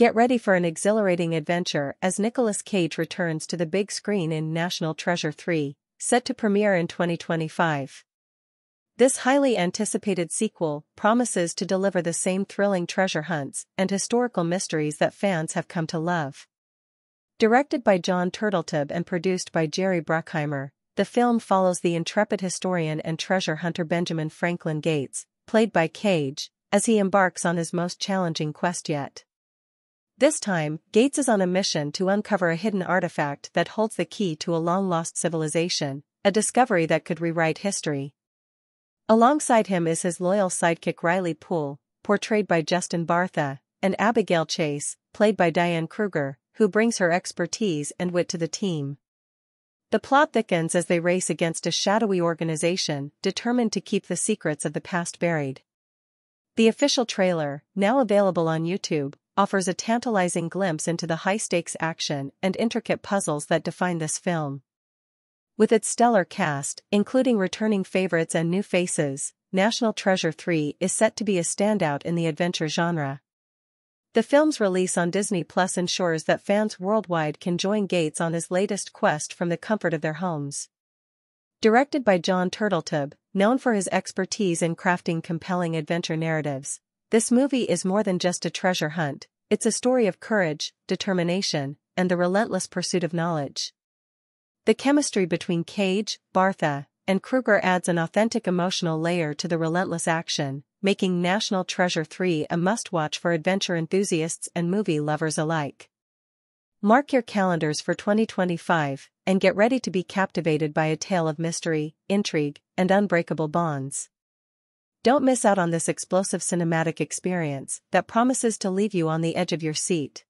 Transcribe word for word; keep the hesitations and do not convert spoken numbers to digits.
Get ready for an exhilarating adventure as Nicolas Cage returns to the big screen in National Treasure three, set to premiere in twenty twenty-five. This highly anticipated sequel promises to deliver the same thrilling treasure hunts and historical mysteries that fans have come to love. Directed by Jon Turteltaub and produced by Jerry Bruckheimer, the film follows the intrepid historian and treasure hunter Benjamin Franklin Gates, played by Cage, as he embarks on his most challenging quest yet. This time, Gates is on a mission to uncover a hidden artifact that holds the key to a long-lost civilization, a discovery that could rewrite history. Alongside him is his loyal sidekick Riley Poole, portrayed by Justin Bartha, and Abigail Chase, played by Diane Kruger, who brings her expertise and wit to the team. The plot thickens as they race against a shadowy organization determined to keep the secrets of the past buried. The official trailer, now available on YouTube, offers a tantalizing glimpse into the high-stakes action and intricate puzzles that define this film. With its stellar cast, including returning favorites and new faces, National Treasure three is set to be a standout in the adventure genre. The film's release on Disney Plus ensures that fans worldwide can join Gates on his latest quest from the comfort of their homes. Directed by Jon Turteltaub, known for his expertise in crafting compelling adventure narratives, this movie is more than just a treasure hunt. It's a story of courage, determination, and the relentless pursuit of knowledge. The chemistry between Cage, Bartha, and Kruger adds an authentic emotional layer to the relentless action, making National Treasure three a must-watch for adventure enthusiasts and movie lovers alike. Mark your calendars for twenty twenty-five, and get ready to be captivated by a tale of mystery, intrigue, and unbreakable bonds. Don't miss out on this explosive cinematic experience that promises to leave you on the edge of your seat.